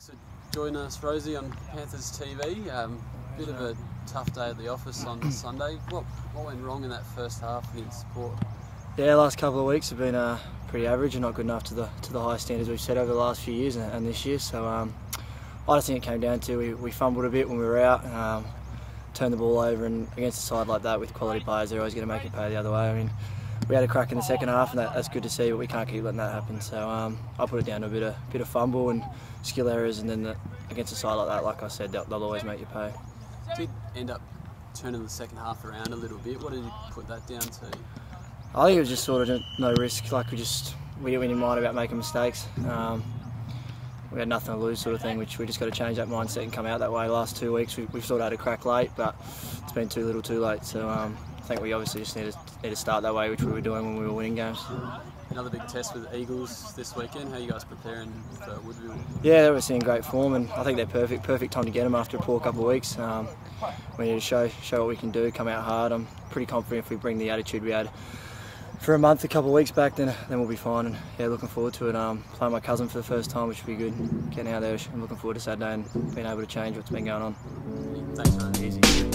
Thanks for joining us, Rosie, on Panthers TV. Bit of a tough day at the office on Sunday. What went wrong in that first half against Port? Yeah, last couple of weeks have been pretty average and not good enough to the high standards we've set over the last few years and this year. So I just think it came down to we fumbled a bit when we were out, turned the ball over, and against a side like that with quality players, they're always going to make you pay the other way. I mean, we had a crack in the second half, and that's good to see, but we can't keep letting that happen. So I put it down to a bit of fumble and skill errors, and then against a side like that, like I said, they'll always make you pay. Did end up turning the second half around a little bit. What did you put that down to? I think it was just sort of no risk. Like we didn't mind about making mistakes. We had nothing to lose, sort of thing. Which we just got to change that mindset and come out that way. Last 2 weeks we've sort of had a crack late, but it's been too little, too late. So I think we obviously just need to start that way, which we were doing when we were winning games. Another big test with the Eagles this weekend. How are you guys preparing for Woodville? Yeah, they're obviously in great form, and I think they're perfect time to get them after a poor couple of weeks. We need to show what we can do, come out hard. I'm pretty confident if we bring the attitude we had for a month, a couple of weeks back, then we'll be fine. And yeah, looking forward to it. Playing my cousin for the first time, which should be good. Getting out there, I'm looking forward to Saturday and being able to change what's been going on. Thanks, man. Easy.